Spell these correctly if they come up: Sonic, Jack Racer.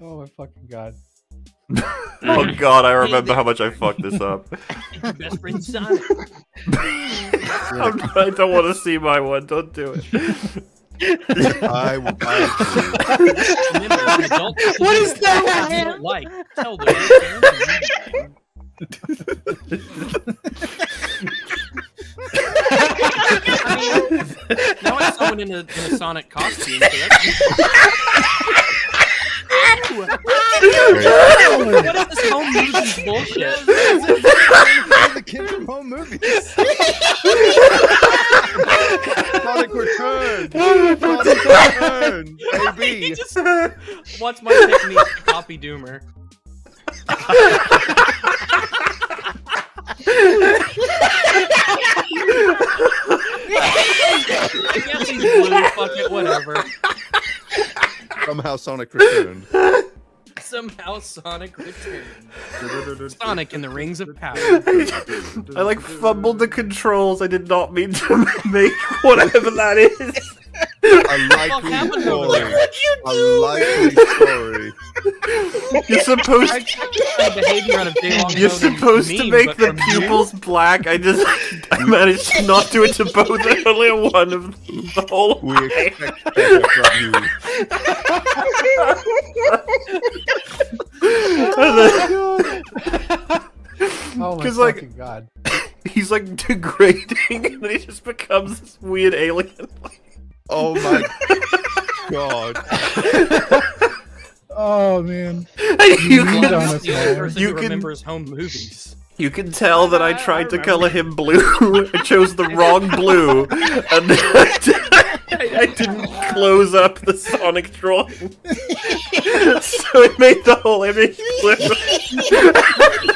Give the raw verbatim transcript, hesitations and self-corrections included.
Oh my fucking god. Oh god, I remember how much I fucked this up. Your best friend's son. I don't want to see my one. Don't do it. I will buy it. Remember, if you don't, if what you is that? You don't like. Tell them. I mean, now it's someone in a, in a Sonic costume. So what is this home movies bullshit? The kids from home movies. Sonic Return. Sonic Return. A B. What's my technique to copy Doomer? I guess he's blue. Fuck it, whatever. Somehow Sonic returned. Somehow Sonic returned. Sonic in the Rings of Power. I like fumbled the controls. I did not mean to make whatever that is. A likely what story. What did you do? A likely story. You're supposed to, You're supposed to make the pupils black. I just I managed to not do it to both. The only one of the whole. We expect that from you. Oh my like, god! He's like degrading, and then he just becomes this weird alien. Oh my god. Oh man. You can, honest, man. You can remember his home movies. You can tell that I tried I to color him blue. I chose the wrong blue. And I, I didn't close up the Sonic drawing. So it made the whole image blue.